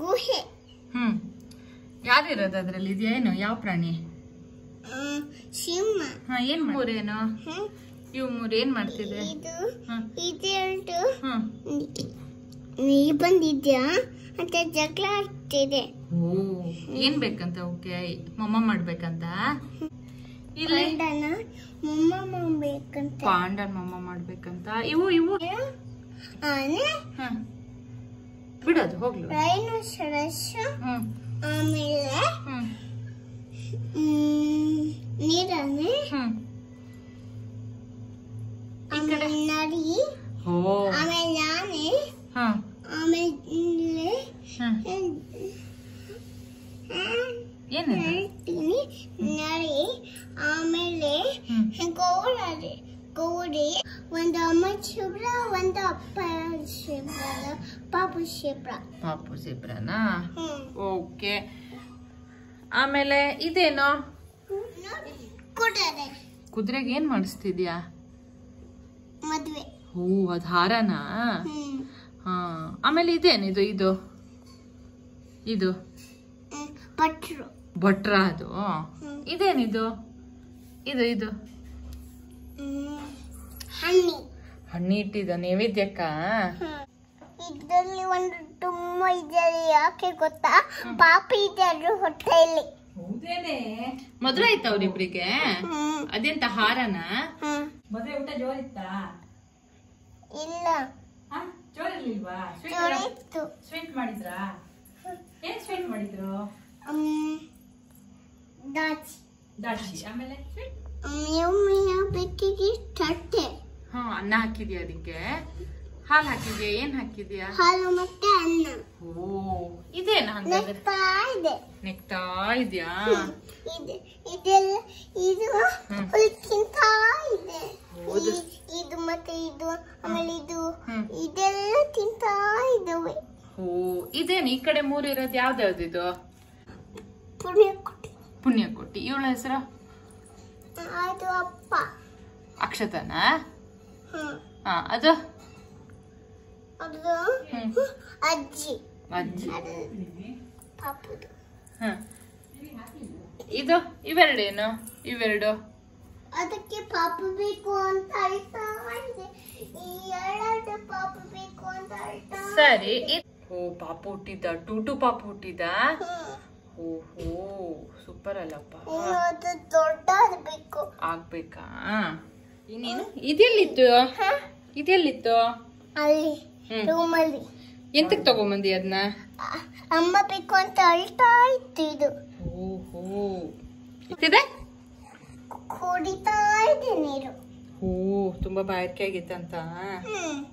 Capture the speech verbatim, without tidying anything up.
ಗುಹೆ ಯಾರಿರೋದು ಅದರಲ್ಲಿ ಇದೆಯಾ ಏನು ಯಾವ ಪ್ರಾಣಿ ಸಿಂಹ ಹಾ ಏನು ಮೂರೇನೋ ಇವು ಮೂರು ಏನು ಮಾಡ್ತಿದೆ ಇದು ಇದೆಂಟು ನೀ ಬಂದಿದ್ಯಾ ಅಂತ ಜಗಳ ಆಡ್ತಿದೆ ಓ ಏನು ಬೇಕಂತ ಓಕೆ ಮಮ್ಮ ಮಾಡಬೇಕಂತ ಇಲ್ಲ ಪಾಂಡನ ಮಮ್ಮ ಮಾಡಬೇಕಂತ ಪಾಂಡನ್ ಮಮ್ಮ ಮಾಡಬೇಕಂತ ಇವು ಇವು ಆನೆ ಹಾ ಬಿಡೋದು ಹೋಗ್ಲಿ ಡೈನೋಸರಸ್ ಆಮೇಲೆ ನೀರಾನೆ ಆಮೇಲೆ ನರಿ ಆಮೇಲೆ ಆನೆ ಆಮೇಲೆ ಹೇಳ್ತೀನಿ ನರಿ ಆಮೇಲೆ ಗೋಡೆ ಗೋಡೆ ಒಂದು ಅಮ್ಮ ಶಿಬ್ರ ಒಂದು ಅಪ್ಪ ಶಿಬ್ರ ಪಾಪು ಶಿಬ್ರ ಪಾಪು ಶಿಬ್ರನಾ ಓಕೆ ಆಮೇಲೆ ಇದೇನೋ ಕುದುರೆ ಕುದುರೆಗೆ ಏನ್ ಮಾಡಿಸ್ತಿದ್ಯಾ ಮದುವೆ ಹೂ ಅದು ಹಾರನಾ ಹಾ ಆಮೇಲೆ ಇದೇನಿದು ಇದು ಇದು ಭಟ್ರು ಭಟ್ರ ಅದು ಇದೇನಿದು ಇದು ಇದು ಹಣ್ಣಿ ಹಣ್ಣಿ ಇಟ್ಟಿದ ನೈವೇದ್ಯಕ್ಕ ಇದರಲ್ಲಿ ಒಂದು ತುಂಬ ಇದೆ ಯಾಕೆ ಗೊತ್ತಾ ಪಾಪಿ ಇದೆ ಅದ್ರ ಹೊಟ್ಟೆಯಲ್ಲಿ ಹೌದೇನೆ ಮದುವೆ ಆಯ್ತಾ ಅವರಿಬ್ರಿಗೆ ಅದೆಂತ ಹಾರನ ಮದುವೆ ಊಟ ಜೋರಿತ್ತಾ ಇಲ್ಲ ಜೋರಿರ್ಲಿಲ್ವಾ ಸ್ವೀಟ್ ಮಾಡಿದ್ರಾ ಏನ್ ಸ್ವೀಟ್ ಮಾಡಿದ್ರು ದಾಚಿ ದಾಚಿ ಆಮೇಲೆ ಸ್ವೀಟ್ ಬೆಟ್ಟಿಗೆ ತಟ್ಟೆ ಹಾ ಅನ್ನ ಹಾಕಿದ್ಯಾ ಅದಕ್ಕೆ ಹಾಲು ಹಾಕಿದ್ಯಾ ಏನ್ ಹಾಕಿದ್ಯಾ ಹಾಲು ಮತ್ತೆ ಅನ್ನ ಓ ಇದೇನಾ ನೆಕ್ತಾ ಇದೆ ನೆಕ್ತಾ ಇದೆಯಾ ಇದೆ ಇದೆಲ್ಲ ಇದು ಹುಲ್ಕಿಂತ ಇದೆ ಇದು ಮತ್ತೆ ಇದು ಆಮೇಲೆ ಇದು ಇದೆಲ್ಲ ತಿಂತಾ ಇದಾವೆ ಓ ಇದೇನು ಈ ಕಡೆ ಮೂರು ಇರೋದು ಯಾವ್ದಾವ್ದು ಇದು ಪುಣ್ಯಕೋಟಿ ಪುಣ್ಯಕೋಟಿ ಇವಳ ಹೆಸರು ಅದು ಅಪ್ಪ ಅಕ್ಷತನ ಹಾ ಅದು ಅದು ಅಜ್ಜಿ ಅಜ್ಜಿ ಪಾಪುದು ಹಾ ಇದು ಇವೆರಡೇನು ಇವೆರಡು ಅದಕ್ಕೆ ಪಾಪು ಬೇಕು ಅಂತ ಅಳ್ತಾ ಇದೆ ಈ ಎರಡು ಪಾಪು ಬೇಕು ಅಂತ ಅಳ್ತಾ ಸರಿ ಓ ಪಾಪು ಹುಟ್ಟಿದ ಟೂಟು ಪಾಪು ಹುಟ್ಟಿದ ಓಹೋ ಸೂಪರ್ ಅಲ್ಲಪ್ಪ ದೊಡ್ಡಬೇಕು ಆಗ್ಬೇಕಾ ಇನ್ನೇನು ಇದೆಲ್ಲಿತ್ತು ಇದೆಲ್ಲಿತ್ತು ಅಲ್ಲಿ ರೂಮಲ್ಲಿ ಎಂತಕ್ಕೆ ತಗೊಂಬಂದಿ ಅದನ್ನ ಅಮ್ಮ ಬೇಕು ಅಂತ ಅಳ್ತಾ ಇತ್ತು ಇದು ಓಹೋ ಇದೆ ಕುಡಿತಾ ಇದೆ ನೀರು ಓ ತುಂಬಾ ಬಾಯಾರಿಕೆ ಆಗಿತ್ತಂತ